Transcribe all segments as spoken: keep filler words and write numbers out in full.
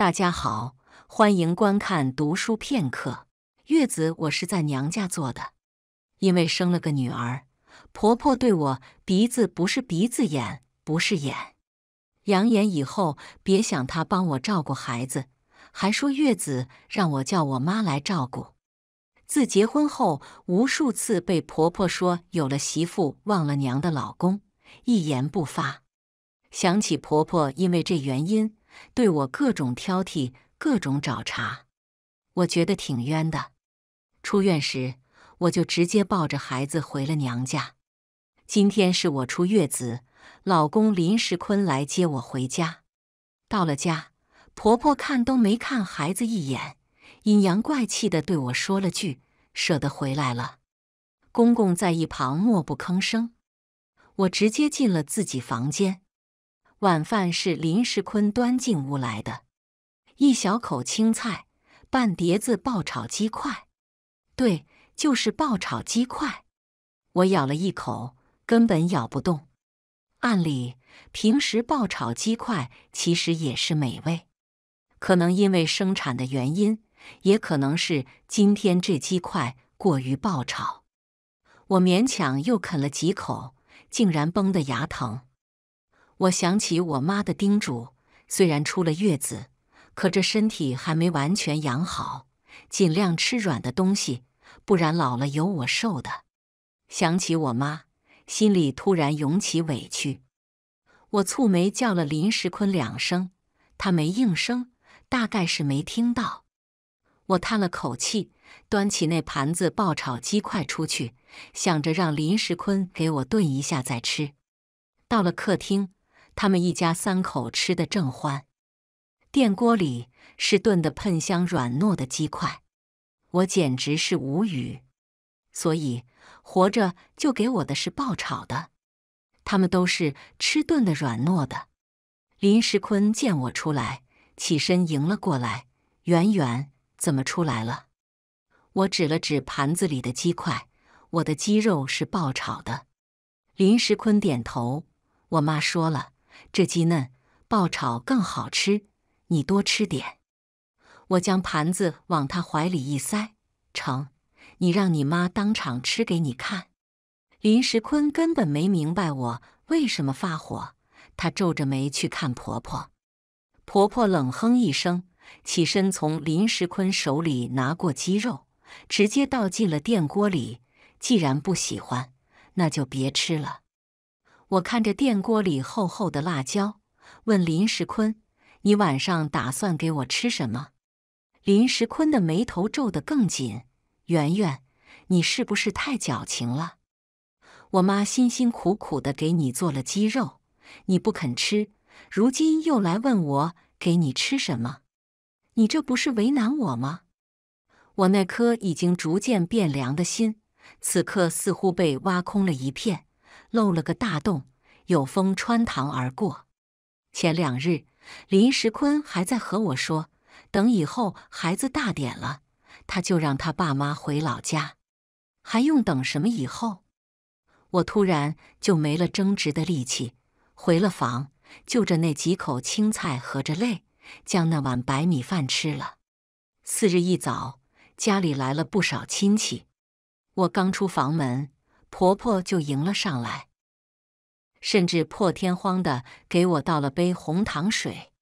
大家好，欢迎观看读书片刻。月子我是在娘家做的，因为生了个女儿，婆婆对我鼻子不是鼻子眼，不是眼，扬言以后别想她帮我照顾孩子，还说月子让我叫我妈来照顾。自结婚后，无数次被婆婆说有了媳妇忘了娘的老公，一言不发。想起婆婆因为这原因，对我各种挑剔，各种找茬，我觉得挺冤的。出院时，我就直接抱着孩子回了娘家。今天是我出月子，老公林时坤来接我回家。到了家，婆婆看都没看孩子一眼，阴阳怪气地对我说了句：“舍得回来了。”公公在一旁默不吭声。我直接进了自己房间。晚饭是林时坤端进屋来的，一小口青菜，半碟子爆炒鸡块。对，就是爆炒鸡块。我咬了一口，根本咬不动。按理，平时爆炒鸡块其实也是美味，可能因为生产的原因，也可能是今天这鸡块过于爆炒。我勉强又啃了几口，竟然崩得牙疼。我想起我妈的叮嘱，虽然出了月子，可这身体还没完全养好，尽量吃软的东西，不然老了有我受的。想起我妈，心里突然涌起委屈。我蹙眉叫了林时坤两声，他没应声，大概是没听到。我叹了口气，端起那盘子爆炒鸡块出去，想着让林时坤给我炖一下再吃。到了客厅，他们一家三口吃得正欢，电锅里是炖得喷香软糯的鸡块，我简直是无语。所以活着就给我的是爆炒的，他们都是吃炖的软糯的。林时坤见我出来，起身迎了过来：“圆圆，怎么出来了？”我指了指盘子里的鸡块，我的鸡肉是爆炒的。林时坤点头：“我妈说了，这鸡嫩，爆炒更好吃，你多吃点。”我将盘子往他怀里一塞：“成，你让你妈当场吃给你看。”林时坤根本没明白我为什么发火，他皱着眉去看婆婆。婆婆冷哼一声，起身从林时坤手里拿过鸡肉，直接倒进了电锅里。既然不喜欢，那就别吃了。我看着电锅里厚厚的辣椒，问林时坤：“你晚上打算给我吃什么？”林时坤的眉头皱得更紧：“圆圆，你是不是太矫情了？我妈辛辛苦苦地给你做了鸡肉，你不肯吃，如今又来问我给你吃什么，你这不是为难我吗？”我那颗已经逐渐变凉的心，此刻似乎被挖空了一片，漏了个大洞，有风穿堂而过。前两日，林时坤还在和我说，等以后孩子大点了，他就让他爸妈回老家，还用等什么以后？我突然就没了争执的力气，回了房，就着那几口青菜合着泪，将那碗白米饭吃了。次日一早，家里来了不少亲戚。我刚出房门，婆婆就迎了上来，甚至破天荒地给我倒了杯红糖水。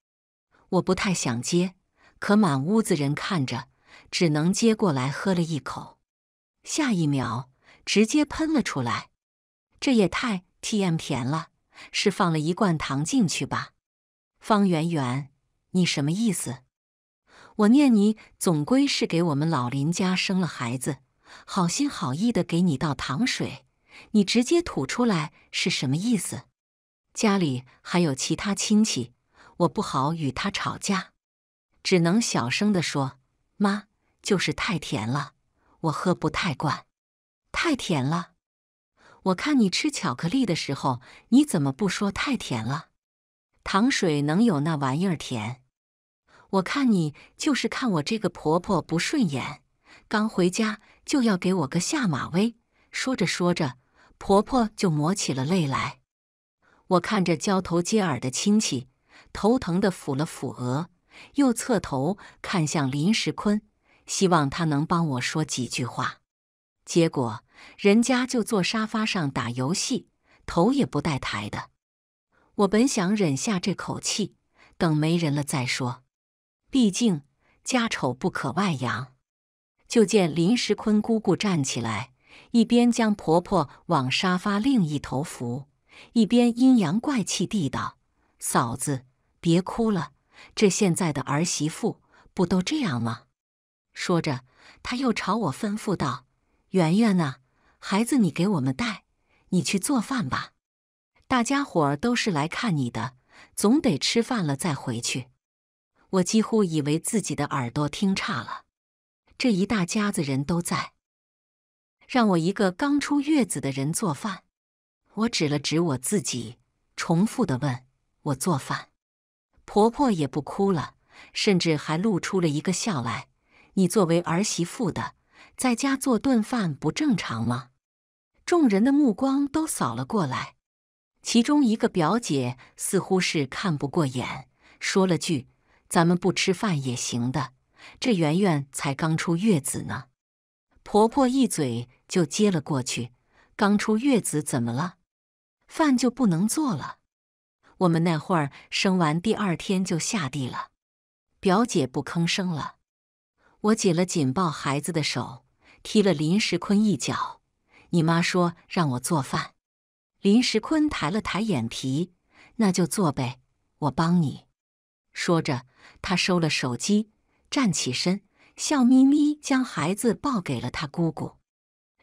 我不太想接，可满屋子人看着，只能接过来喝了一口，下一秒直接喷了出来。这也太 T M 甜了，是放了一罐糖进去吧？方圆圆，你什么意思？我念你总归是给我们老林家生了孩子，好心好意的给你倒糖水，你直接吐出来是什么意思？家里还有其他亲戚，我不好与他吵架，只能小声地说：“妈，就是太甜了，我喝不太惯。”太甜了？我看你吃巧克力的时候，你怎么不说太甜了？糖水能有那玩意儿甜？我看你就是看我这个婆婆不顺眼，刚回家就要给我个下马威。说着说着，婆婆就抹起了泪来。我看着交头接耳的亲戚，头疼地抚了抚额，又侧头看向林时坤，希望他能帮我说几句话。结果人家就坐沙发上打游戏，头也不带抬的。我本想忍下这口气，等没人了再说，毕竟家丑不可外扬。就见林时坤姑姑站起来，一边将婆婆往沙发另一头扶，一边阴阳怪气地道：“嫂子，别哭了，这现在的儿媳妇不都这样吗？”说着，她又朝我吩咐道：“圆圆啊，孩子你给我们带，你去做饭吧。大家伙儿都是来看你的，总得吃饭了再回去。”我几乎以为自己的耳朵听差了，这一大家子人都在，让我一个刚出月子的人做饭。我指了指我自己，重复地问：“我做饭？”婆婆也不哭了，甚至还露出了一个笑来：“你作为儿媳妇的，在家做顿饭不正常吗？”众人的目光都扫了过来，其中一个表姐似乎是看不过眼，说了句：“咱们不吃饭也行的，这圆圆才刚出月子呢。”婆婆一嘴就接了过去：“刚出月子怎么了？饭就不能做了？我们那会儿生完第二天就下地了。”表姐不吭声了。我紧了紧抱孩子的手，踢了林时坤一脚：“你妈说让我做饭。”林时坤抬了抬眼皮：“那就做呗，我帮你。”说着，他收了手机，站起身，笑眯眯将孩子抱给了他姑姑。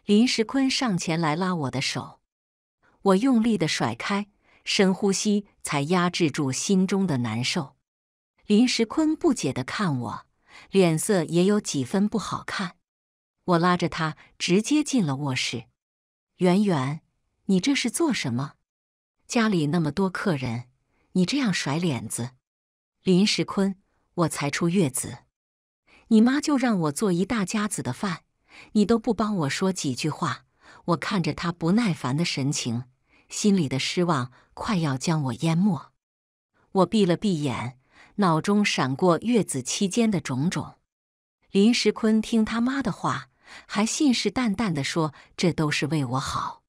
林时坤上前来拉我的手，我用力地甩开，深呼吸才压制住心中的难受。林时坤不解地看我，脸色也有几分不好看。我拉着他直接进了卧室。“圆圆，你这是做什么？家里那么多客人，你这样甩脸子。”“林时坤，我才出月子，你妈就让我做一大家子的饭，你都不帮我说几句话。”我看着他不耐烦的神情，心里的失望快要将我淹没。我闭了闭眼，脑中闪过月子期间的种种。林时坤听他妈的话，还信誓旦旦地说这都是为我好。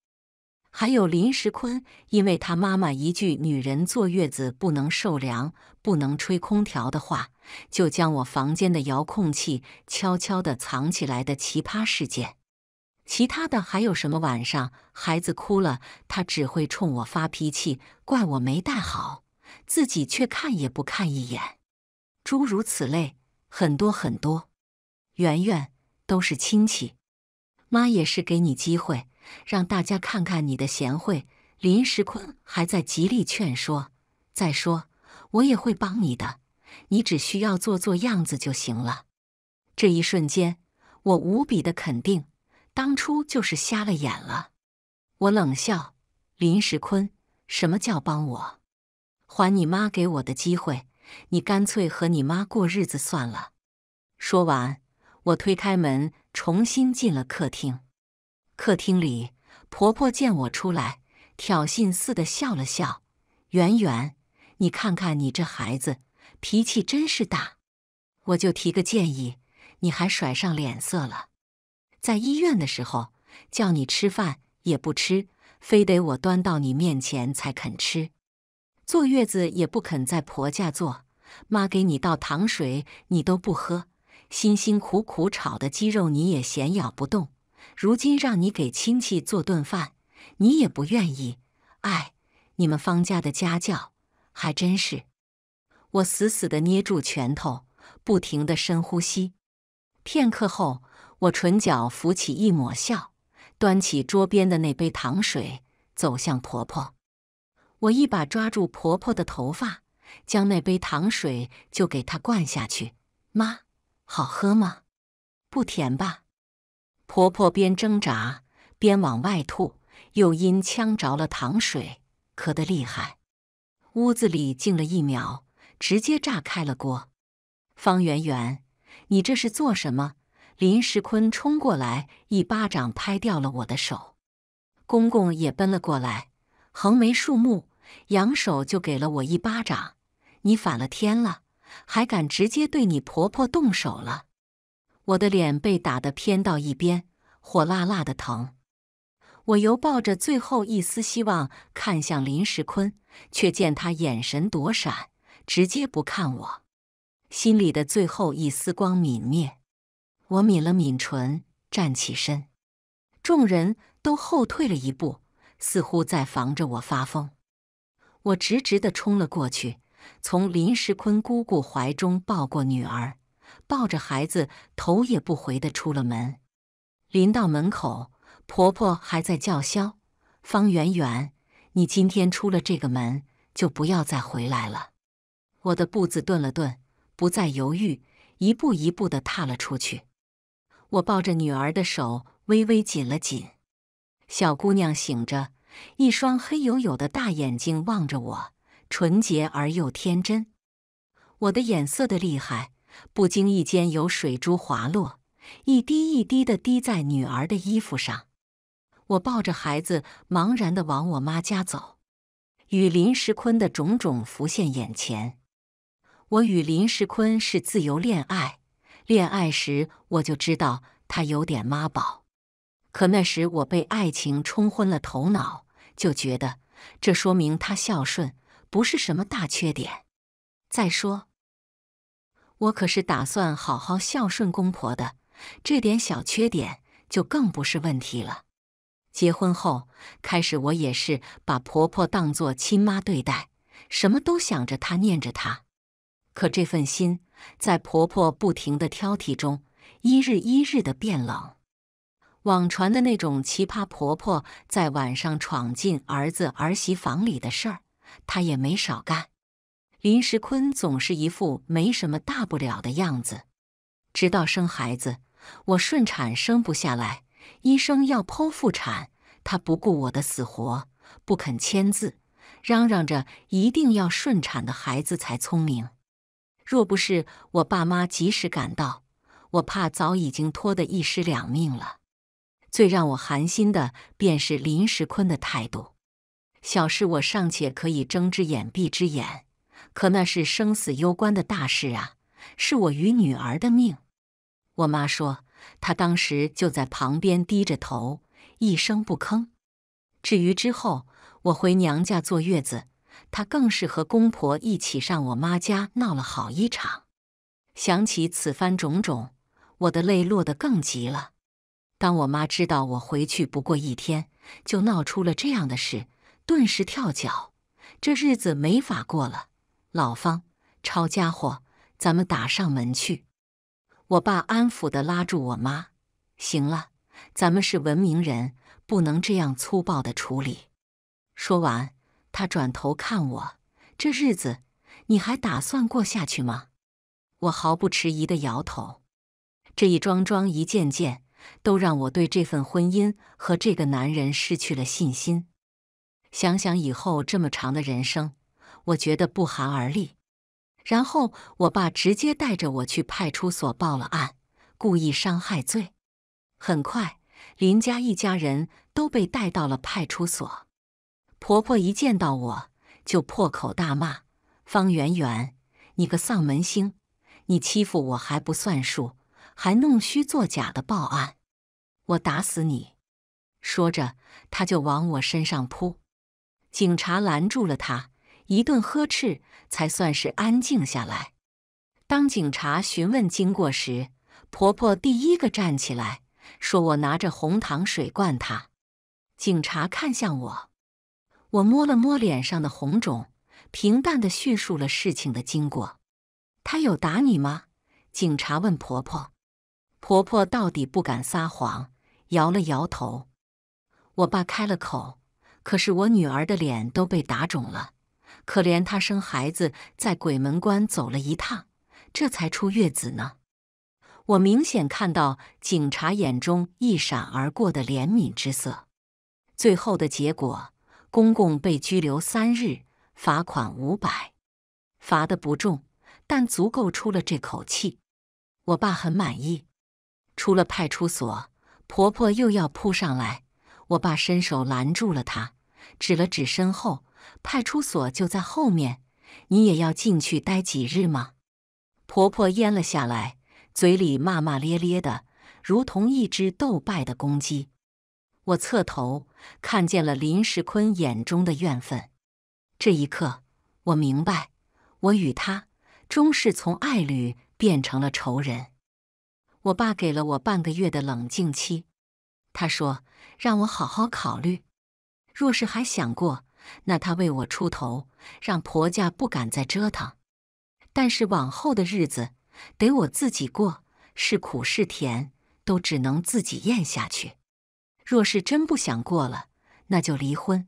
还有林时坤因为他妈妈一句女人坐月子不能受凉，不能吹空调的话，就将我房间的遥控器悄悄地藏起来的奇葩事件。其他的还有什么晚上孩子哭了，他只会冲我发脾气，怪我没带好，自己却看也不看一眼，诸如此类，很多很多。“圆圆，都是亲戚，妈也是给你机会，让大家看看你的贤惠。”林时坤还在极力劝说：“再说我也会帮你的，你只需要做做样子就行了。”这一瞬间，我无比的肯定，当初就是瞎了眼了。我冷笑：“林时坤，什么叫帮我？还你妈给我的机会，你干脆和你妈过日子算了。”说完，我推开门，重新进了客厅。客厅里，婆婆见我出来，挑衅似的笑了笑：“圆圆，你看看你这孩子，脾气真是大。我就提个建议，你还甩上脸色了。在医院的时候，叫你吃饭也不吃，非得我端到你面前才肯吃。坐月子也不肯在婆家坐，妈给你倒糖水你都不喝，辛辛苦苦炒的鸡肉你也嫌咬不动，如今让你给亲戚做顿饭，你也不愿意。哎，你们方家的家教还真是……”我死死地捏住拳头，不停地深呼吸。片刻后，我唇角浮起一抹笑，端起桌边的那杯糖水，走向婆婆。我一把抓住婆婆的头发，将那杯糖水就给她灌下去。“妈，好喝吗？不甜吧？”婆婆边挣扎边往外吐，又因呛着了糖水，咳得厉害。屋子里静了一秒，直接炸开了锅。“方圆圆，你这是做什么？”林时坤冲过来，一巴掌拍掉了我的手。公公也奔了过来，横眉竖目，扬手就给了我一巴掌：“你反了天了，还敢直接对你婆婆动手了！”我的脸被打得偏到一边，火辣辣的疼。我犹抱着最后一丝希望看向林时坤，却见他眼神躲闪，直接不看我。心里的最后一丝光泯灭。我抿了抿唇，站起身。众人都后退了一步，似乎在防着我发疯。我直直地冲了过去，从林时坤姑姑怀中抱过女儿，抱着孩子头也不回地出了门。临到门口，婆婆还在叫嚣：“方圆圆，你今天出了这个门，就不要再回来了。”我的步子顿了顿，不再犹豫，一步一步地踏了出去。我抱着女儿的手微微紧了紧。小姑娘醒着，一双黑黝黝的大眼睛望着我，纯洁而又天真。我的眼涩得厉害，不经意间有水珠滑落，一滴一滴地滴在女儿的衣服上。我抱着孩子茫然地往我妈家走，与林时坤的种种浮现眼前。我与林时坤是自由恋爱，恋爱时我就知道他有点妈宝，可那时我被爱情冲昏了头脑，就觉得这说明他孝顺，不是什么大缺点。再说，我可是打算好好孝顺公婆的，这点小缺点就更不是问题了。结婚后，开始我也是把婆婆当作亲妈对待，什么都想着她，念着她。可这份心，在婆婆不停的挑剔中，一日一日的变冷。网传的那种奇葩婆婆在晚上闯进儿子儿媳房里的事儿，她也没少干。林时坤总是一副没什么大不了的样子。直到生孩子，我顺产生不下来，医生要剖腹产，他不顾我的死活，不肯签字，嚷嚷着一定要顺产的孩子才聪明。若不是我爸妈及时赶到，我怕早已经拖得一尸两命了。最让我寒心的便是林时坤的态度。小事我尚且可以睁只眼闭只眼，可那是生死攸关的大事啊，是我与女儿的命。我妈说，她当时就在旁边低着头，一声不吭。至于之后，我回娘家坐月子，她更是和公婆一起上我妈家闹了好一场。想起此番种种，我的泪落得更急了。当我妈知道我回去不过一天，就闹出了这样的事，顿时跳脚，这日子没法过了。老方，抄家伙，咱们打上门去。我爸安抚地拉住我妈：“行了，咱们是文明人，不能这样粗暴地处理。”说完，他转头看我：“这日子，你还打算过下去吗？”我毫不迟疑地摇头。这一桩桩一件件，都让我对这份婚姻和这个男人失去了信心。想想以后这么长的人生，我觉得不寒而栗。然后我爸直接带着我去派出所报了案，故意伤害罪。很快，林家一家人都被带到了派出所。婆婆一见到我就破口大骂：“方圆圆，你个丧门星，你欺负我还不算数，还弄虚作假的报案，我打死你！”说着，他就往我身上扑。警察拦住了他，一顿呵斥，才算是安静下来。当警察询问经过时，婆婆第一个站起来，说我拿着红糖水灌她。警察看向我，我摸了摸脸上的红肿，平淡地叙述了事情的经过。“他有打你吗？”警察问婆婆。婆婆到底不敢撒谎，摇了摇头。我爸开了口，可是我女儿的脸都被打肿了，可怜她生孩子在鬼门关走了一趟，这才出月子呢。我明显看到警察眼中一闪而过的怜悯之色。最后的结果，公公被拘留三日，罚款五百。罚得不重，但足够出了这口气。我爸很满意。出了派出所，婆婆又要扑上来，我爸伸手拦住了她，指了指身后：“派出所就在后面，你也要进去待几日吗？”婆婆咽了下来，嘴里骂骂咧咧的，如同一只斗败的公鸡。我侧头看见了林世坤眼中的怨愤。这一刻，我明白，我与他终是从爱侣变成了仇人。我爸给了我半个月的冷静期，他说让我好好考虑，若是还想过，那他为我出头，让婆家不敢再折腾。但是往后的日子得我自己过，是苦是甜，都只能自己咽下去。若是真不想过了，那就离婚。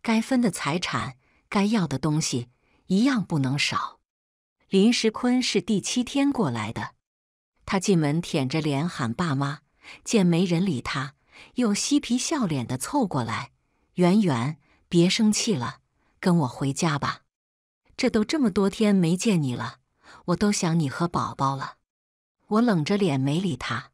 该分的财产，该要的东西，一样不能少。林石坤是第七天过来的，他进门舔着脸喊爸妈，见没人理他，又嬉皮笑脸地凑过来：“圆圆，别生气了，跟我回家吧。这都这么多天没见你了，我都想你和宝宝了。”我冷着脸没理他。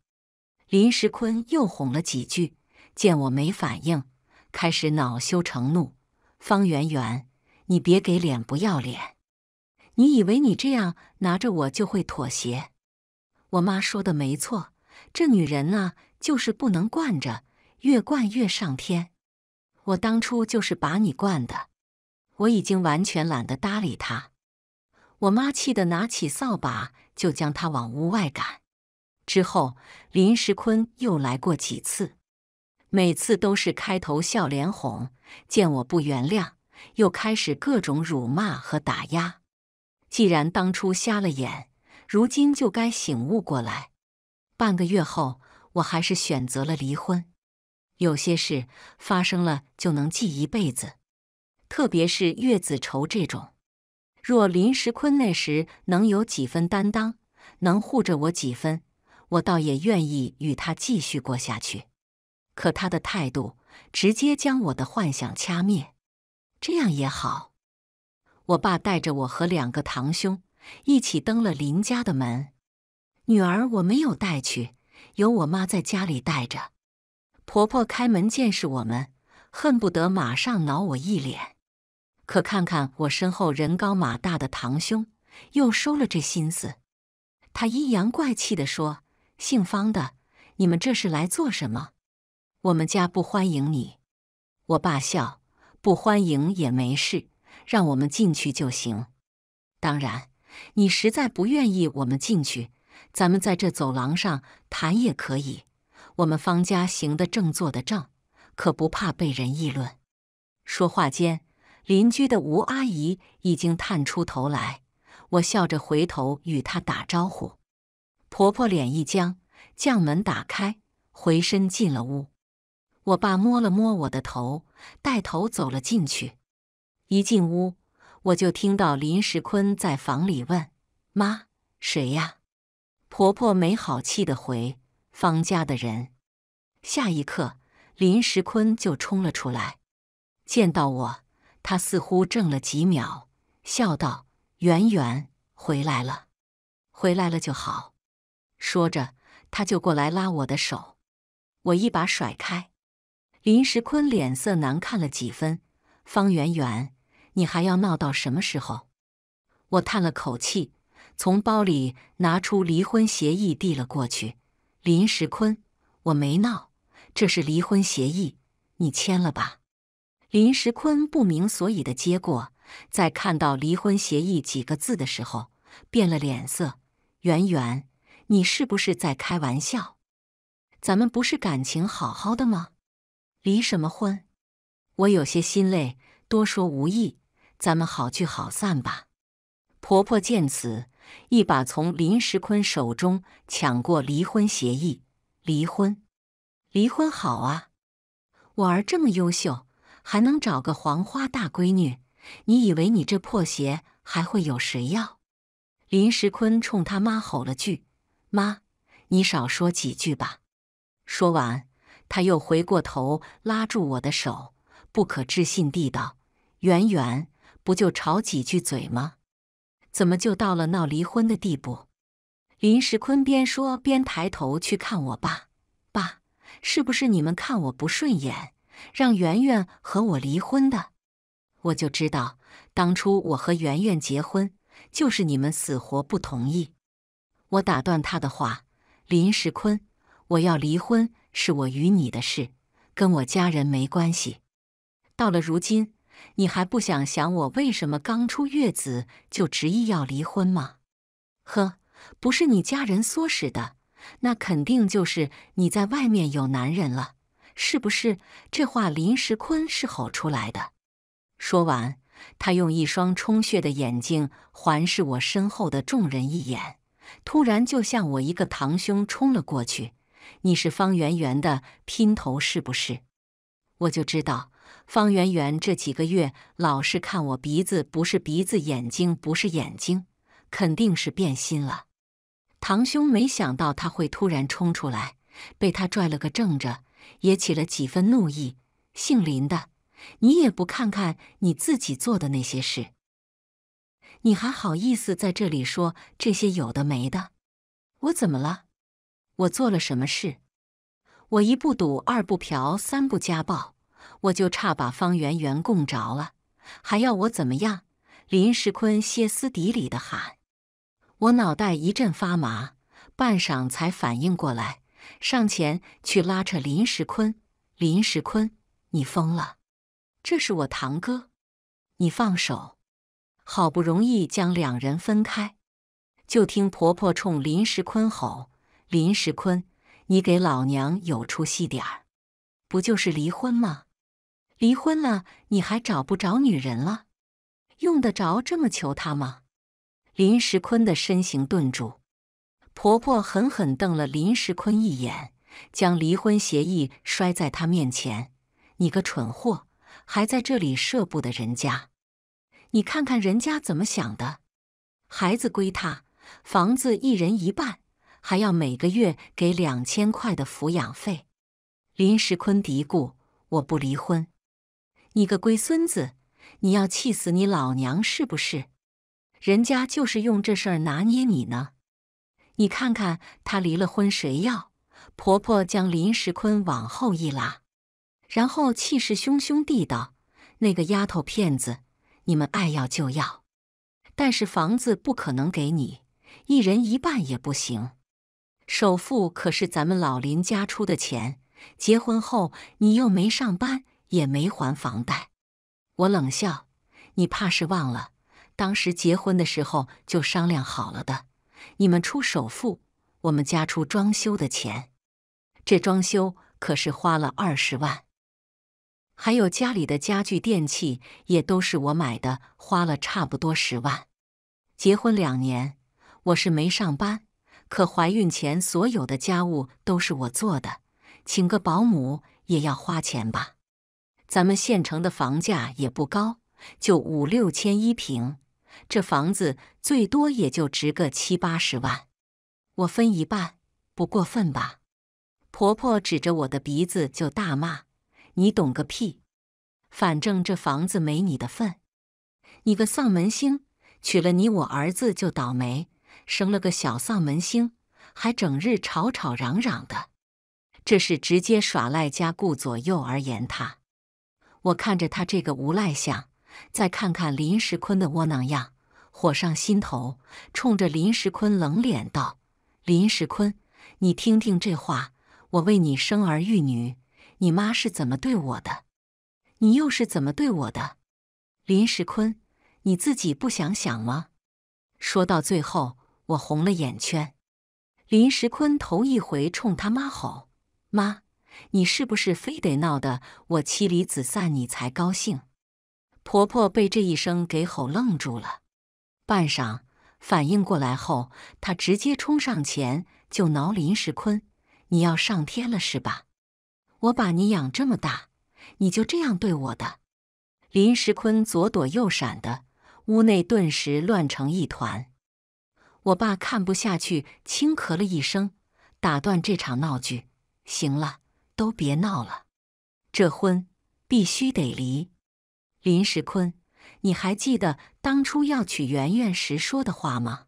林石坤又哄了几句，见我没反应，开始恼羞成怒：“方圆圆，你别给脸不要脸！你以为你这样拿着我就会妥协？我妈说的没错，这女人啊，就是不能惯着，越惯越上天。我当初就是把你惯的。”我已经完全懒得搭理她。我妈气得拿起扫把就将她往屋外赶。之后，林石坤又来过几次，每次都是开头笑脸哄，见我不原谅，又开始各种辱骂和打压。既然当初瞎了眼，如今就该醒悟过来。半个月后，我还是选择了离婚。有些事发生了就能记一辈子，特别是月子愁这种。若林石坤那时能有几分担当，能护着我几分，我倒也愿意与他继续过下去。可他的态度直接将我的幻想掐灭。这样也好。我爸带着我和两个堂兄一起登了林家的门。女儿我没有带去，由我妈在家里带着。婆婆开门见识我们，恨不得马上挠我一脸。可看看我身后人高马大的堂兄，又收了这心思。他阴阳怪气地说：“姓方的，你们这是来做什么？我们家不欢迎你。”我爸笑：“不欢迎也没事，让我们进去就行。当然，你实在不愿意我们进去，咱们在这走廊上谈也可以。我们方家行得正，坐得正，可不怕被人议论。”说话间，邻居的吴阿姨已经探出头来，我笑着回头与她打招呼。婆婆脸一僵，将门打开，回身进了屋。我爸摸了摸我的头，带头走了进去。一进屋，我就听到林石坤在房里问：“妈，谁呀？”婆婆没好气地回：“方家的人。”下一刻，林石坤就冲了出来。见到我，他似乎怔了几秒，笑道：“圆圆，回来了，回来了就好。”说着，他就过来拉我的手，我一把甩开。林石坤脸色难看了几分：“方圆圆，你还要闹到什么时候？”我叹了口气，从包里拿出离婚协议递了过去：“林石坤，我没闹，这是离婚协议，你签了吧。”林石坤不明所以的接过，在看到离婚协议几个字的时候，变了脸色：“圆圆，你是不是在开玩笑？咱们不是感情好好的吗？离什么婚？”我有些心累，多说无益，咱们好聚好散吧。婆婆见此，一把从林石坤手中抢过离婚协议：“离婚，离婚好啊！我儿这么优秀，还能找个黄花大闺女，你以为你这破鞋还会有谁要？”林石坤冲他妈吼了句：“妈，你少说几句吧。”说完，他又回过头拉住我的手，不可置信地道：“圆圆，不就吵几句嘴吗？怎么就到了闹离婚的地步？”林石坤边说边抬头去看我爸：“爸，是不是你们看我不顺眼，让圆圆和我离婚的？我就知道，当初我和圆圆结婚就是你们死活不同意。”我打断他的话：“林石坤，我要离婚是我与你的事，跟我家人没关系。到了如今，你还不想想我为什么刚出月子就执意要离婚吗？呵，不是你家人唆使的，那肯定就是你在外面有男人了，是不是？”这话林石坤是吼出来的。说完，他用一双充血的眼睛环视我身后的众人一眼，突然就向我一个堂兄冲了过去：“你是方圆圆的姘头是不是？”我就知道方圆圆这几个月老是看我鼻子不是鼻子，眼睛不是眼睛，肯定是变心了。堂兄没想到他会突然冲出来，被他拽了个正着，也起了几分怒意：“姓林的，你也不看看你自己做的那些事，你还好意思在这里说这些有的没的？”“我怎么了？我做了什么事？”我一不赌二不嫖三不家暴，我就差把方圆圆供着了，还要我怎么样？”林石坤歇斯底里地喊。我脑袋一阵发麻，半晌才反应过来，上前去拉扯林石坤：“林石坤，你疯了！这是我堂哥，你放手！”好不容易将两人分开，就听婆婆冲林石坤吼：“林石坤，你给老娘有出息点儿！不就是离婚吗？离婚了，你还找不着女人了？用得着这么求她吗？”林石坤的身形顿住，婆婆狠狠瞪了林石坤一眼，将离婚协议摔在他面前：“你个蠢货，还在这里射步的人家，你看看人家怎么想的！孩子归他，房子一人一半，还要每个月给两千块的抚养费。”林石坤嘀咕：“我不离婚。你个龟孙子，你要气死你老娘是不是？人家就是用这事儿拿捏你呢。你看看他离了婚谁要？”婆婆将林石坤往后一拉，然后气势汹汹地道：“那个丫头片子，你们爱要就要，但是房子不可能给你，一人一半也不行。首付可是咱们老林家出的钱，结婚后你又没上班，也没还房贷。”我冷笑：“你怕是忘了，当时结婚的时候就商量好了的，你们出首付，我们家出装修的钱。这装修可是花了二十万。还有家里的家具电器也都是我买的，花了差不多十万。结婚两年，我是没上班，可怀孕前所有的家务都是我做的，请个保姆也要花钱吧？咱们县城的房价也不高，就五六千一平，这房子最多也就值个七八十万。我分一半，不过分吧？”婆婆指着我的鼻子就大骂：“你懂个屁！反正这房子没你的份。你个丧门星，娶了你我儿子就倒霉，生了个小丧门星，还整日吵吵嚷嚷的。这是直接耍赖加顾左右而言他。”我看着他这个无赖相，再看看林石坤的窝囊样，火上心头，冲着林石坤冷脸道：“林石坤，你听听这话，我为你生儿育女，你妈是怎么对我的，你又是怎么对我的？林石坤，你自己不想想吗？”说到最后，我红了眼圈。林石坤头一回冲他妈吼：“妈，你是不是非得闹得我妻离子散你才高兴？”婆婆被这一声给吼愣住了，半晌反应过来后，她直接冲上前就挠林石坤：“你要上天了是吧？我把你养这么大，你就这样对我的？”林石坤左躲右闪的，屋内顿时乱成一团。我爸看不下去，轻咳了一声，打断这场闹剧：“行了，都别闹了，这婚必须得离。林石坤，你还记得当初要娶圆圆时说的话吗？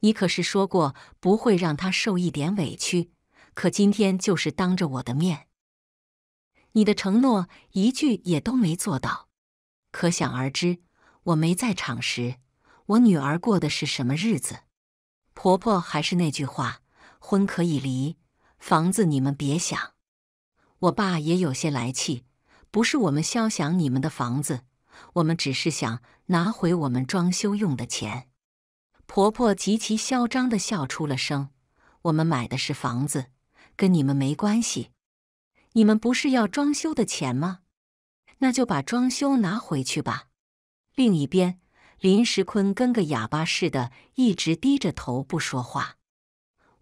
你可是说过不会让她受一点委屈，可今天就是当着我的面，你的承诺一句也都没做到。可想而知，我没在场时，我女儿过的是什么日子。婆婆还是那句话，婚可以离，房子你们别想。我爸也有些来气，不是我们肖想你们的房子，我们只是想拿回我们装修用的钱。婆婆极其嚣张地笑出了声，我们买的是房子，跟你们没关系。你们不是要装修的钱吗？那就把装修拿回去吧。另一边，林时坤跟个哑巴似的，一直低着头不说话。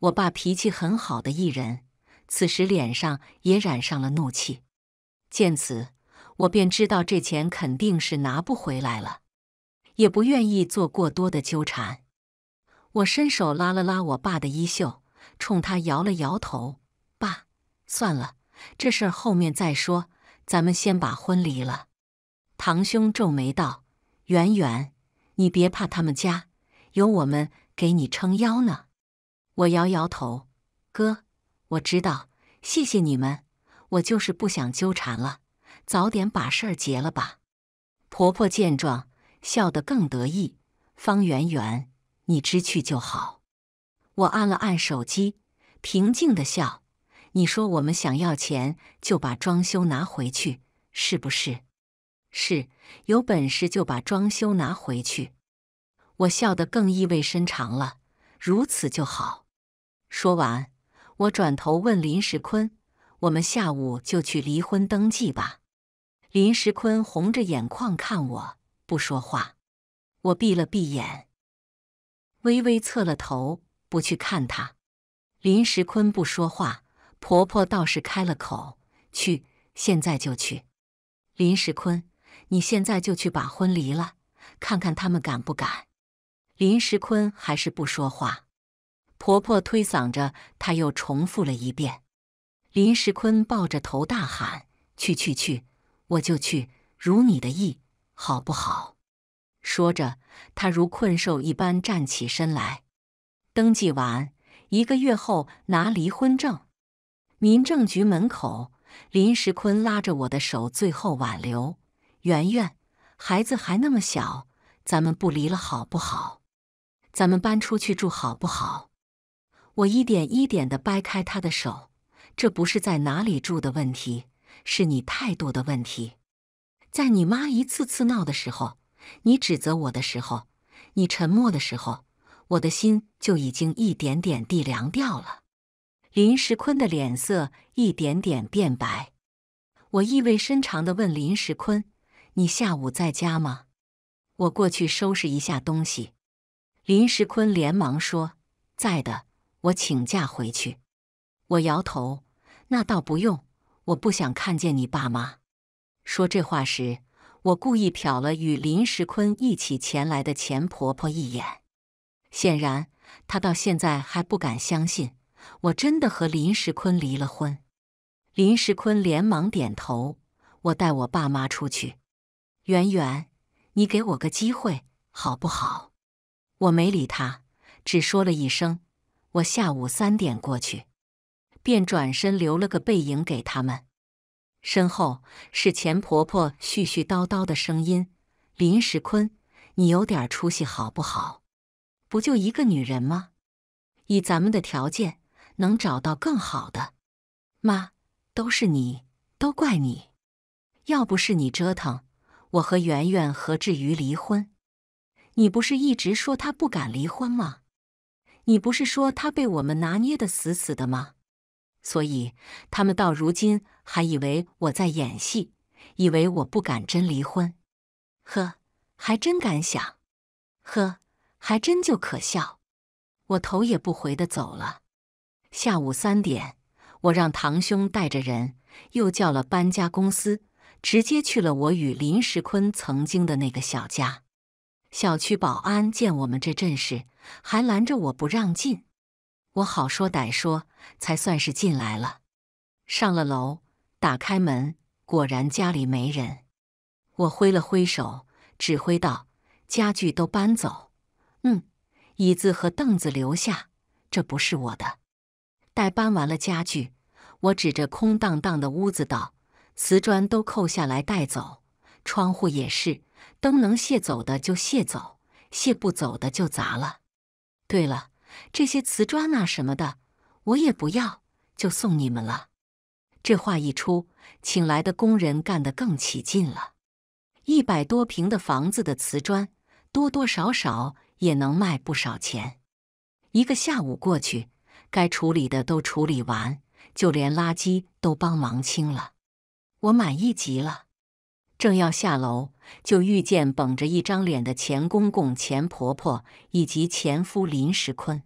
我爸脾气很好的一人，此时脸上也染上了怒气。见此，我便知道这钱肯定是拿不回来了，也不愿意做过多的纠缠。我伸手拉了拉我爸的衣袖，冲他摇了摇头：“爸，算了，这事儿后面再说。”咱们先把婚离了。堂兄皱眉道：“圆圆，你别怕，他们家有我们给你撑腰呢。”我摇摇头：“哥，我知道，谢谢你们，我就是不想纠缠了，早点把事儿结了吧。”婆婆见状，笑得更得意：“方圆圆，你知趣就好。”我按了按手机，平静地笑。你说我们想要钱，就把装修拿回去，是不是？是，有本事就把装修拿回去。我笑得更意味深长了，如此就好。说完，我转头问林时坤：“我们下午就去离婚登记吧。”林时坤红着眼眶看我，不说话。我闭了闭眼，微微侧了头，不去看他。林时坤不说话。婆婆倒是开了口：“去，现在就去。林时坤，你现在就去把婚离了，看看他们敢不敢。”林时坤还是不说话。婆婆推搡着他，又重复了一遍。林时坤抱着头大喊：“去去去，我就去，如你的意，好不好？”说着，他如困兽一般站起身来。登记完，一个月后拿离婚证。民政局门口，林时坤拉着我的手，最后挽留：“圆圆，孩子还那么小，咱们不离了好不好？咱们搬出去住好不好？”我一点一点地掰开他的手：“这不是在哪里住的问题，是你态度的问题。在你妈一次次闹的时候，你指责我的时候，你沉默的时候，我的心就已经一点点地凉掉了。”林时坤的脸色一点点变白。我意味深长地问林时坤：“你下午在家吗？我过去收拾一下东西。”林时坤连忙说：“在的，我请假回去。”我摇头：“那倒不用，我不想看见你爸妈。”说这话时，我故意瞟了与林时坤一起前来的钱婆婆一眼。显然，她到现在还不敢相信我真的和林时坤离了婚。林时坤连忙点头。我带我爸妈出去。“圆圆，你给我个机会，好不好？”我没理他，只说了一声：“我下午三点过去。”便转身留了个背影给他们。身后是钱婆婆絮絮叨叨的声音：“林时坤，你有点出息好不好？不就一个女人吗？以咱们的条件，能找到更好的。妈，都是你，都怪你。要不是你折腾，我和圆圆何至于离婚？你不是一直说她不敢离婚吗？你不是说她被我们拿捏得死死的吗？所以他们到如今还以为我在演戏，以为我不敢真离婚。呵，还真敢想。呵，还真就可笑。”我头也不回地走了。下午三点，我让堂兄带着人，又叫了搬家公司，直接去了我与林时坤曾经的那个小家。小区保安见我们这阵势，还拦着我不让进。我好说歹说，才算是进来了。上了楼，打开门，果然家里没人。我挥了挥手，指挥道：“家具都搬走，嗯，椅子和凳子留下，这不是我的。”待搬完了家具，我指着空荡荡的屋子道：“瓷砖都扣下来带走，窗户也是，灯能卸走的就卸走，卸不走的就砸了。对了，这些瓷砖啊什么的，我也不要，就送你们了。这话一出，请来的工人干得更起劲了。一百多平的房子的瓷砖，多多少少也能卖不少钱。一个下午过去，该处理的都处理完，就连垃圾都帮忙清了。我满意极了。 正要下楼，就遇见绷着一张脸的钱公公、钱婆婆以及前夫林石坤。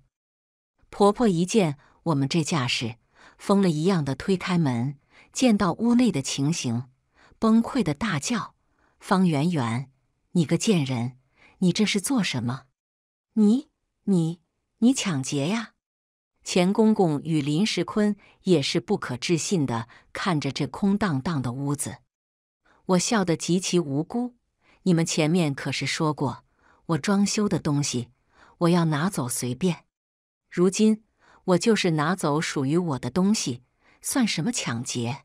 婆婆一见我们这架势，疯了一样的推开门，见到屋内的情形，崩溃的大叫：“方圆圆，你个贱人，你这是做什么？你、你、你抢劫呀！”钱公公与林石坤也是不可置信的看着这空荡荡的屋子。 我笑得极其无辜。你们前面可是说过，我装修的东西我要拿走随便。如今我就是拿走属于我的东西，算什么抢劫？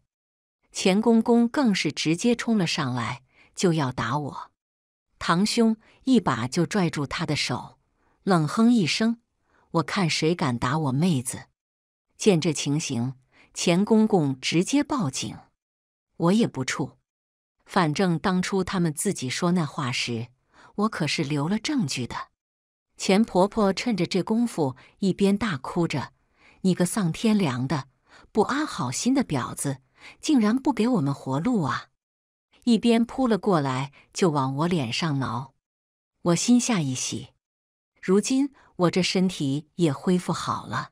钱公公更是直接冲了上来，就要打我。堂兄一把就拽住他的手，冷哼一声：“我看谁敢打我妹子！”见这情形，钱公公直接报警。我也不怵。 反正当初他们自己说那话时，我可是留了证据的。钱婆婆趁着这功夫，一边大哭着：“你个丧天良的、不安好心的婊子，竟然不给我们活路啊！”一边扑了过来，就往我脸上挠。我心下一喜，如今我这身体也恢复好了，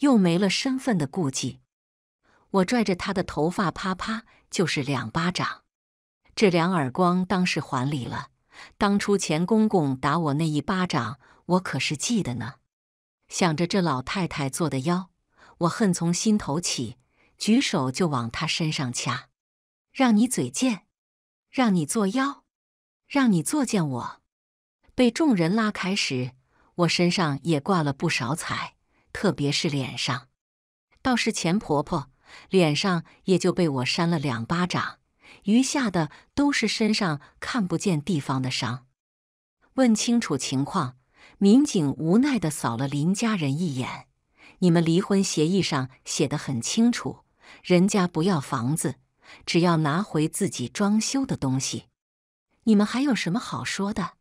又没了身份的顾忌。我拽着她的头发，啪啪就是两巴掌。 这两耳光当是还礼了，当初钱公公打我那一巴掌，我可是记得呢。想着这老太太做的妖，我恨从心头起，举手就往她身上掐。让你嘴贱，让你做妖，让你作践我！被众人拉开时，我身上也挂了不少彩，特别是脸上。倒是钱婆婆脸上也就被我扇了两巴掌。 余下的都是身上看不见地方的伤。问清楚情况，民警无奈地扫了林家人一眼。你们离婚协议上写得很清楚，人家不要房子，只要拿回自己装修的东西。你们还有什么好说的？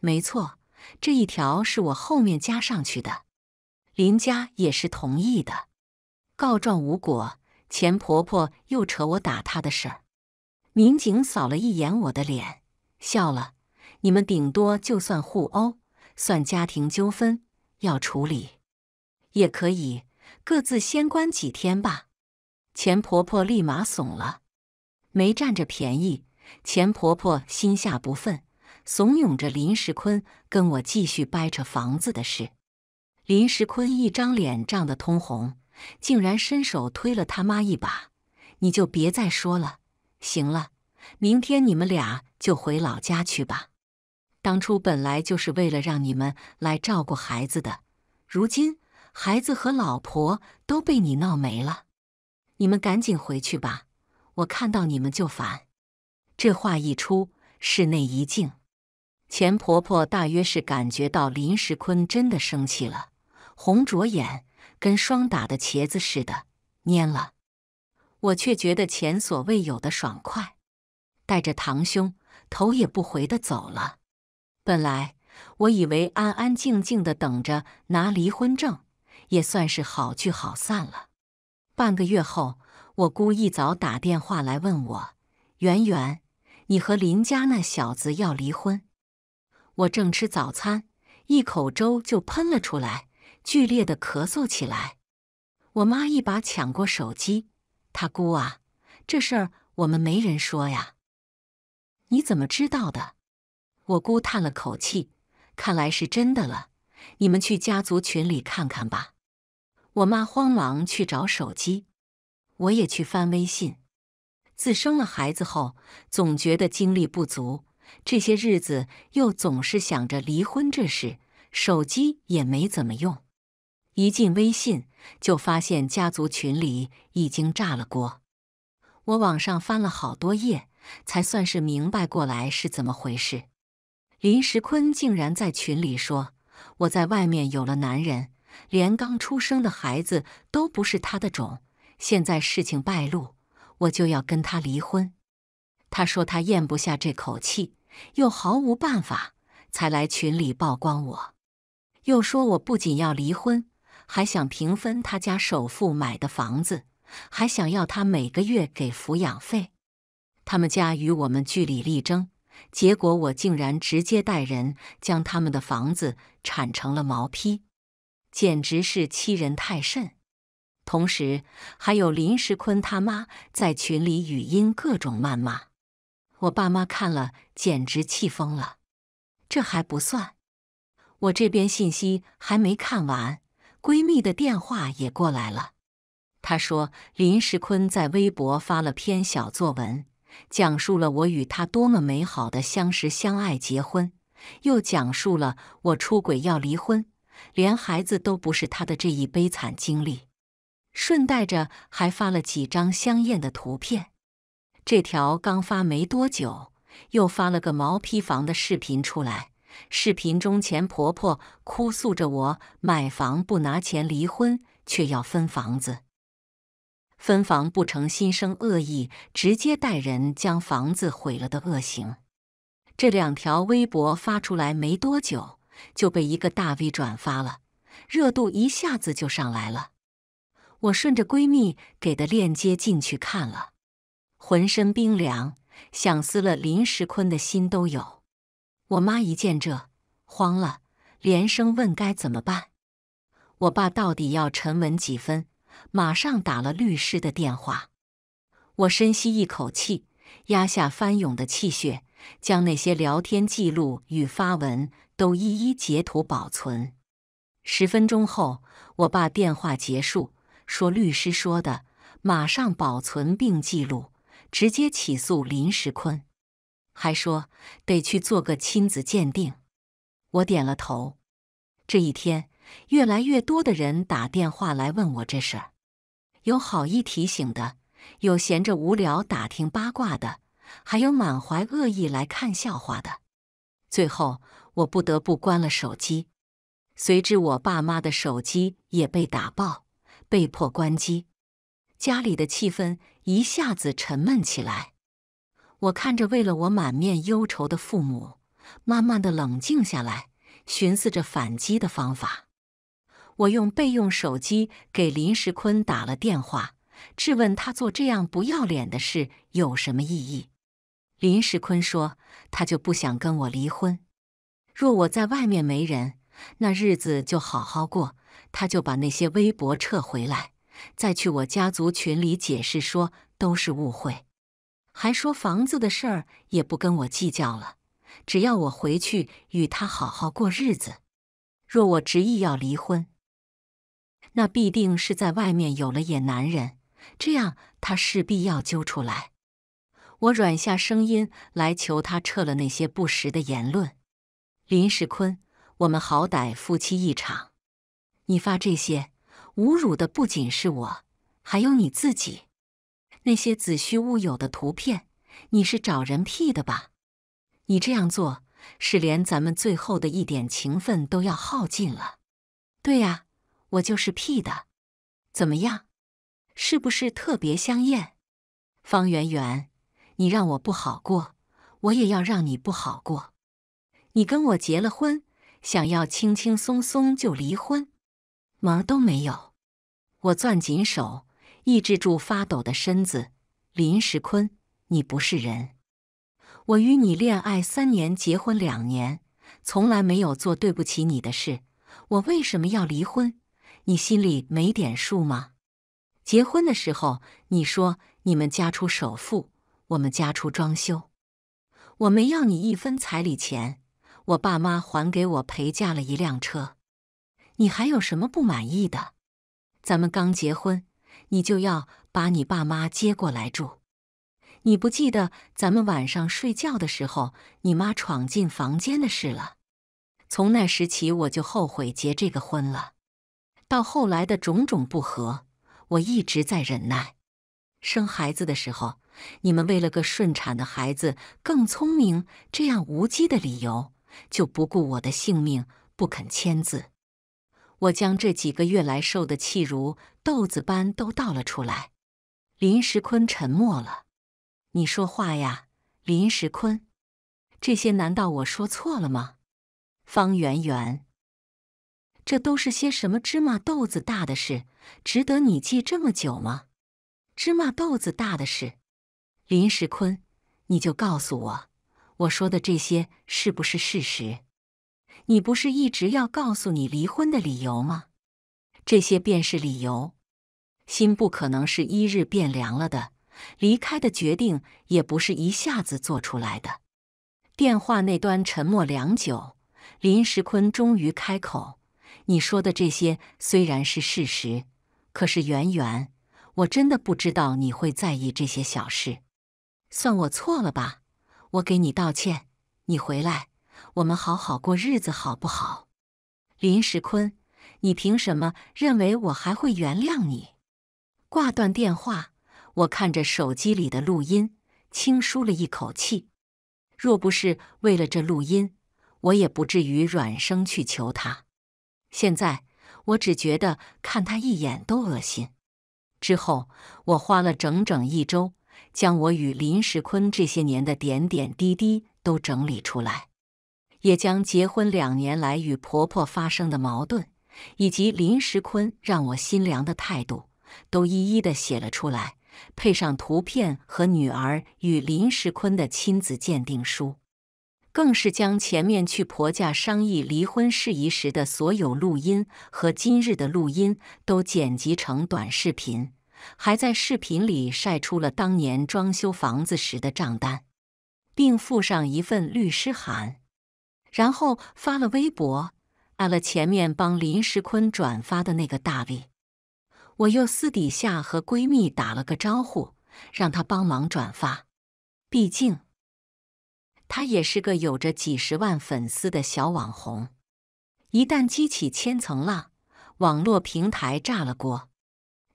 没错，这一条是我后面加上去的。林家也是同意的。告状无果，钱婆婆又扯我打她的事儿。 民警扫了一眼我的脸，笑了。你们顶多就算互殴，算家庭纠纷，要处理也可以，各自先关几天吧。钱婆婆立马怂了，没占着便宜。钱婆婆心下不忿，怂恿着林石坤跟我继续掰扯房子的事。林石坤一张脸涨得通红，竟然伸手推了他妈一把：“你就别再说了。” 行了，明天你们俩就回老家去吧。当初本来就是为了让你们来照顾孩子的，如今孩子和老婆都被你闹没了，你们赶紧回去吧。我看到你们就烦。这话一出，室内一静。钱婆婆大约是感觉到林石坤真的生气了，红着眼，跟霜打的茄子似的，蔫了。 我却觉得前所未有的爽快，带着堂兄头也不回的走了。本来我以为安安静静的等着拿离婚证，也算是好聚好散了。半个月后，我姑一早打电话来问我：“圆圆，你和林家那小子要离婚？”我正吃早餐，一口粥就喷了出来，剧烈的咳嗽起来。我妈一把抢过手机。 他姑啊，这事儿我们没人说呀。你怎么知道的？我姑叹了口气，看来是真的了。你们去家族群里看看吧。我妈慌忙去找手机，我也去翻微信。自生了孩子后，总觉得精力不足，这些日子又总是想着离婚这事，手机也没怎么用。 一进微信，就发现家族群里已经炸了锅。我往上翻了好多页，才算是明白过来是怎么回事。林石坤竟然在群里说：“我在外面有了男人，连刚出生的孩子都不是他的种。现在事情败露，我就要跟他离婚。”他说他咽不下这口气，又毫无办法，才来群里曝光我。又说我不仅要离婚，还想平分他家首付买的房子，还想要他每个月给抚养费。他们家与我们据理力争。结果我竟然直接带人将他们的房子铲成了毛坯，简直是欺人太甚。同时还有林石坤他妈在群里语音各种谩骂，我爸妈看了简直气疯了。这还不算，我这边信息还没看完，闺蜜的电话也过来了。她说林石坤在微博发了篇小作文，讲述了我与他多么美好的相识相爱结婚，又讲述了我出轨要离婚，连孩子都不是他的这一悲惨经历，顺带着还发了几张香艳的图片。这条刚发没多久，又发了个毛坯房的视频出来，视频中前婆婆哭诉着我买房不拿钱离婚，却要分房子。分房不成，心生恶意，直接带人将房子毁了的恶行。这两条微博发出来没多久，就被一个大 V 转发了，热度一下子就上来了。我顺着闺蜜给的链接进去看了，浑身冰凉，想撕了林石坤的心都有。我妈一见这，慌了，连声问该怎么办。我爸到底要沉稳几分，马上打了律师的电话。我深吸一口气，压下翻涌的气血，将那些聊天记录与发文都一一截图保存。十分钟后，我爸电话结束，说律师说的，马上保存并记录，直接起诉林石坤。还说得去做个亲子鉴定。我点了头。这一天，越来越多的人打电话来问我这事儿，有好意提醒的，有闲着无聊打听八卦的，还有满怀恶意来看笑话的。最后我不得不关了手机，随之我爸妈的手机也被打爆，被迫关机。家里的气氛一下子沉闷起来。我看着为了我满面忧愁的父母，慢慢的冷静下来，寻思着反击的方法。我用备用手机给林石坤打了电话，质问他做这样不要脸的事有什么意义。林石坤说他就不想跟我离婚，若我在外面没人，那日子就好好过，他就把那些微博撤回来，再去我家族群里解释说都是误会。还说房子的事儿也不跟我计较了，只要我回去与他好好过日子。若我执意要离婚，那必定是在外面有了野男人，这样他势必要揪出来。我软下声音来求他撤了那些不实的言论。林石坤，我们好歹夫妻一场，你发这些，侮辱的不仅是我，还有你自己。那些子虚乌有的图片，你是找人 P 的吧？你这样做，是连咱们最后的一点情分都要耗尽了。对呀，我就是P的。怎么样？是不是特别香艳？方圆圆，你让我不好过，我也要让你不好过。你跟我结了婚，想要轻轻松松就离婚，门儿都没有。我攥紧手，抑制住发抖的身子。林石坤，你不是人。我与你恋爱三年，结婚两年，从来没有做对不起你的事。我为什么要离婚？你心里没点数吗？结婚的时候，你说你们家出首付，我们家出装修。我没要你一分彩礼钱，我爸妈还给我陪嫁了一辆车。你还有什么不满意的？咱们刚结婚，你就要把你爸妈接过来住。你不记得咱们晚上睡觉的时候，你妈闯进房间的事了。从那时起，我就后悔结这个婚了。到后来的种种不和，我一直在忍耐。生孩子的时候，你们为了个顺产的孩子更聪明这样无稽的理由，就不顾我的性命，不肯签字。我将这几个月来受的气如豆子般都倒了出来。林石坤沉默了。你说话呀，林石坤。这些难道我说错了吗？方圆圆，这都是些什么芝麻豆子大的事，值得你记这么久吗？芝麻豆子大的事，林石坤，你就告诉我，我说的这些是不是事实？你不是一直要告诉你离婚的理由吗？这些便是理由。心不可能是一日变凉了的，离开的决定也不是一下子做出来的。电话那端沉默良久，林石坤终于开口：“你说的这些虽然是事实，可是圆圆，我真的不知道你会在意这些小事。算我错了吧，我给你道歉。你回来，我们好好过日子，好不好？”林石坤，你凭什么认为我还会原谅你？挂断电话，我看着手机里的录音，轻舒了一口气。若不是为了这录音，我也不至于软声去求他。现在我只觉得看他一眼都恶心。之后我花了整整一周，将我与林石坤这些年的点点滴滴都整理出来，也将结婚两年来与婆婆发生的矛盾，以及林石坤让我心凉的态度，都一一的写了出来，配上图片和女儿与林石坤的亲子鉴定书，更是将前面去婆家商议离婚事宜时的所有录音和今日的录音都剪辑成短视频，还在视频里晒出了当年装修房子时的账单，并附上一份律师函，然后发了微博，按了前面帮林石坤转发的那个大 V。我又私底下和闺蜜打了个招呼，让她帮忙转发，毕竟她也是个有着几十万粉丝的小网红，一旦激起千层浪，网络平台炸了锅。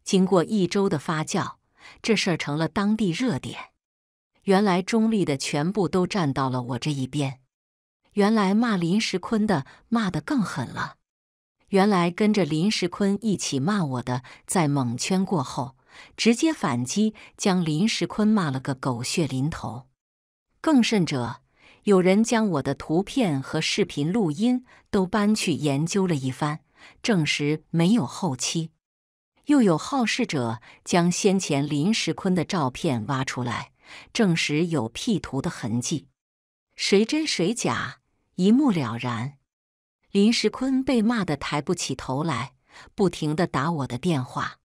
经过一周的发酵，这事儿成了当地热点。原来中立的全部都站到了我这一边，原来骂林石坤的骂得更狠了，原来跟着林石坤一起骂我的在蒙圈过后，直接反击，将林石坤骂了个狗血淋头。更甚者，有人将我的图片和视频录音都搬去研究了一番，证实没有后期。又有好事者将先前林石坤的照片挖出来，证实有 P 图的痕迹。谁真谁假，一目了然。林石坤被骂得抬不起头来，不停地打我的电话。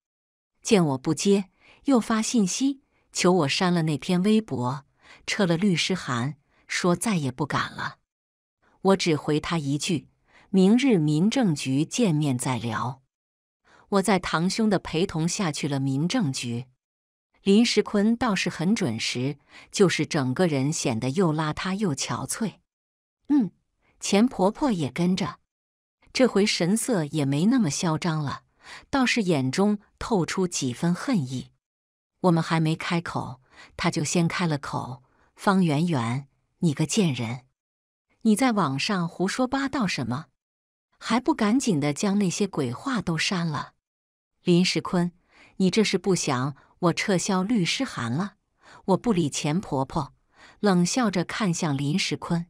见我不接，又发信息求我删了那篇微博，撤了律师函，说再也不敢了。我只回他一句：明日民政局见面再聊。我在堂兄的陪同下去了民政局。林石坤倒是很准时，就是整个人显得又邋遢又憔悴。嗯，前婆婆也跟着，这回神色也没那么嚣张了，倒是眼中透出几分恨意。我们还没开口，她就先开了口：方圆圆，你个贱人，你在网上胡说八道什么？还不赶紧的将那些鬼话都删了？林石坤，你这是不想我撤销律师函了？我不理前婆婆，冷笑着看向林石坤。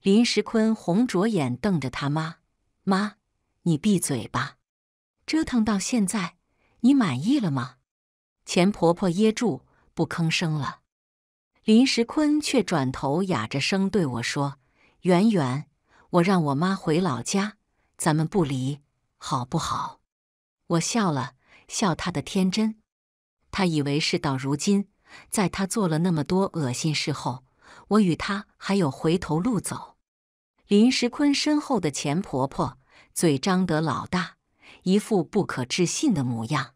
林石坤红着眼瞪着他妈：妈，你闭嘴吧！折腾到现在，你满意了吗？钱婆婆噎住，不吭声了。林石坤却转头哑着声对我说：圆圆，我让我妈回老家，咱们不离，好不好？我笑了笑他的天真。他以为事到如今，在他做了那么多恶心事后，我与他还有回头路走。林石坤身后的钱婆婆嘴张得老大，一副不可置信的模样，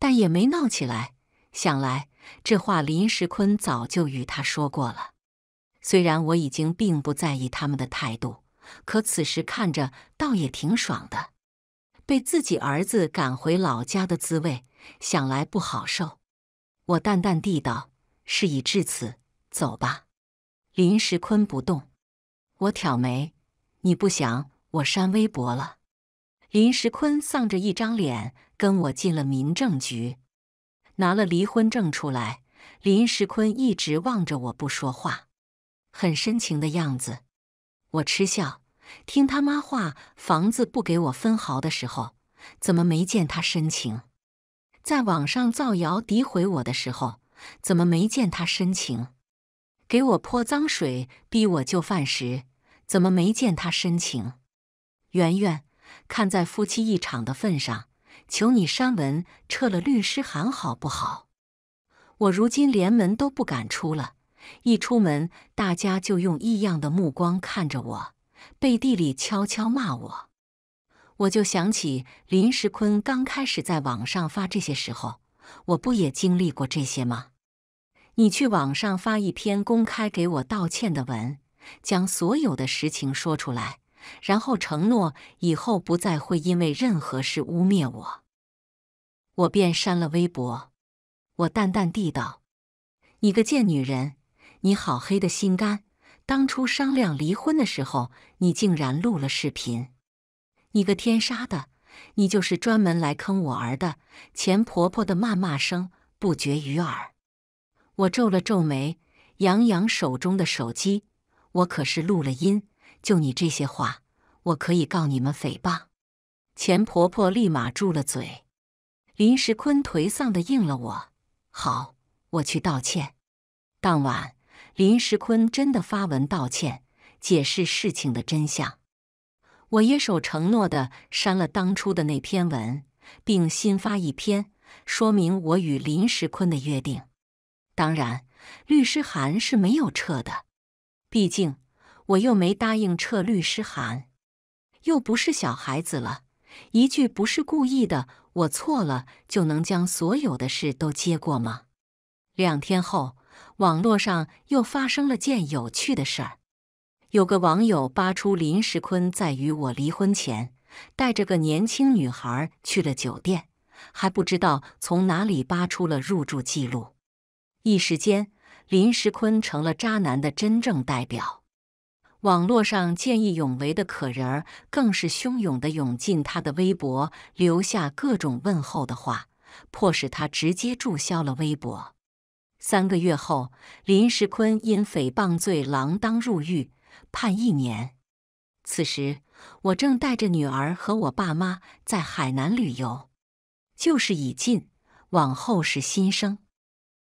但也没闹起来。想来这话林石坤早就与她说过了。虽然我已经并不在意他们的态度，可此时看着倒也挺爽的。被自己儿子赶回老家的滋味，想来不好受。我淡淡地道：事已至此，走吧。林石坤不动。我挑眉：“你不想我删微博了？”林石坤丧着一张脸跟我进了民政局，拿了离婚证出来。林石坤一直望着我不说话，很深情的样子。我嗤笑，听他妈话，房子不给我分毫的时候，怎么没见他深情？在网上造谣诋毁我的时候，怎么没见他深情？给我泼脏水，逼我就范时，怎么没见他深情？圆圆，看在夫妻一场的份上，求你删文，撤了律师函好不好？我如今连门都不敢出了，一出门，大家就用异样的目光看着我，背地里悄悄骂我。我就想起林石坤刚开始在网上发这些时候，我不也经历过这些吗？你去网上发一篇公开给我道歉的文，将所有的实情说出来，然后承诺以后不再会因为任何事污蔑我，我便删了微博。我淡淡地道：“你个贱女人，你好黑的心肝！当初商量离婚的时候，你竟然录了视频。你个天杀的，你就是专门来坑我儿的！”钱婆婆的谩骂声不绝于耳。我皱了皱眉，扬扬手中的手机：“我可是录了音，就你这些话，我可以告你们诽谤。”钱婆婆立马住了嘴。林石坤颓丧地应了我：“好，我去道歉。”当晚，林石坤真的发文道歉，解释事情的真相。我也守承诺地删了当初的那篇文，并新发一篇，说明我与林石坤的约定。当然，律师函是没有撤的，毕竟我又没答应撤律师函，又不是小孩子了，一句不是故意的我错了就能将所有的事都接过吗？两天后，网络上又发生了件有趣的事儿。有个网友扒出林石坤在与我离婚前带着个年轻女孩去了酒店，还不知道从哪里扒出了入住记录。一时间，林石坤成了渣男的真正代表。网络上见义勇为的可人儿更是汹涌地涌进他的微博，留下各种问候的话，迫使他直接注销了微博。三个月后，林石坤因诽谤罪锒铛入狱，判一年。此时，我正带着女儿和我爸妈在海南旅游。旧事已尽，往后是新生。